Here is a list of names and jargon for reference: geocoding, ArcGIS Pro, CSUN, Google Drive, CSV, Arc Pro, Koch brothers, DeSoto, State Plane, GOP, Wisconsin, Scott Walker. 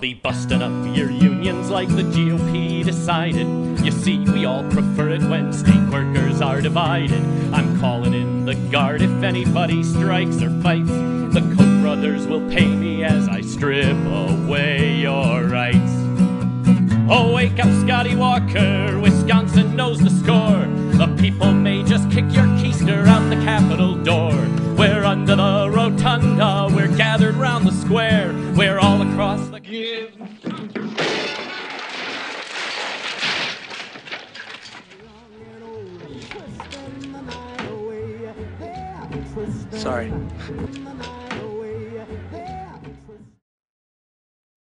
be busting up your unions like the GOP decided. You see, we all prefer it when state workers are divided. I'm calling in the guard if anybody strikes or fights. The Koch brothers will pay me as I strip away your rights. Oh, wake up, Scotty Walker, Wisconsin knows the score. The people may just kick your keister out the Capitol door. We're under the rotunda, we're gathered round the square, we're all across the... Sorry.